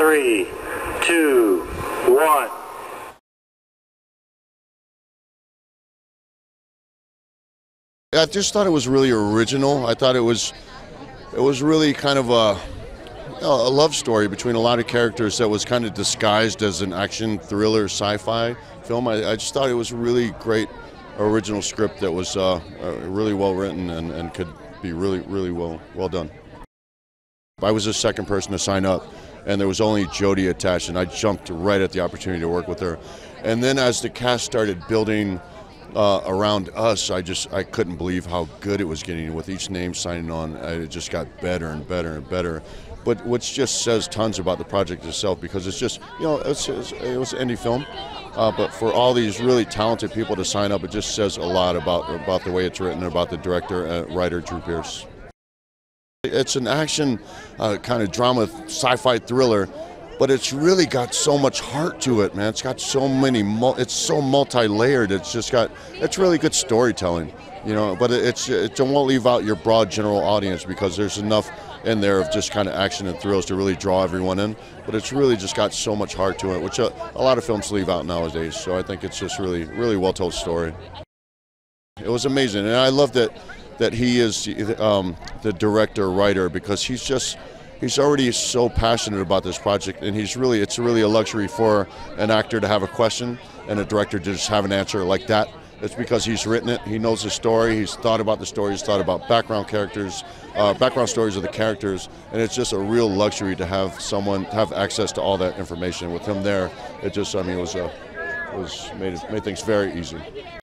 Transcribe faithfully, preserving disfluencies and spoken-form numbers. three, two, one. I just thought it was really original. I thought it was, it was really kind of a, a love story between a lot of characters that was kind of disguised as an action thriller sci-fi film. I, I just thought it was a really great original script that was uh, really well written and, and could be really, really well, well done. I was the second person to sign up, and there was only Jodie attached, and I jumped right at the opportunity to work with her. And then as the cast started building Uh, around us, I just I couldn't believe how good it was getting. With each name signing on, it just got better and better and better. But which just says tons about the project itself, because it's just, you know, it's, it's, it was an indie film, uh, but for all these really talented people to sign up, it just says a lot about about the way it's written, about the director, uh, writer Drew Pearce. It's an action uh, kind of drama, sci-fi thriller. But it's really got so much heart to it, man. It's got so many, it's so multi-layered. It's just got, it's really good storytelling, you know. But it's, it won't leave out your broad general audience, because there's enough in there of just kind of action and thrills to really draw everyone in. But it's really just got so much heart to it, which a, a lot of films leave out nowadays. So I think it's just really, really well-told story. It was amazing, and I love that that he is um, the director, writer, because he's just. He's already so passionate about this project, and he's really, it's really a luxury for an actor to have a question and a director to just have an answer like that. It's because he's written it, he knows the story, he's thought about the story, he's thought about background characters, uh, background stories of the characters, and it's just a real luxury to have someone have access to all that information. With him there, it just, I mean, it was, uh, it was made, made things very easy.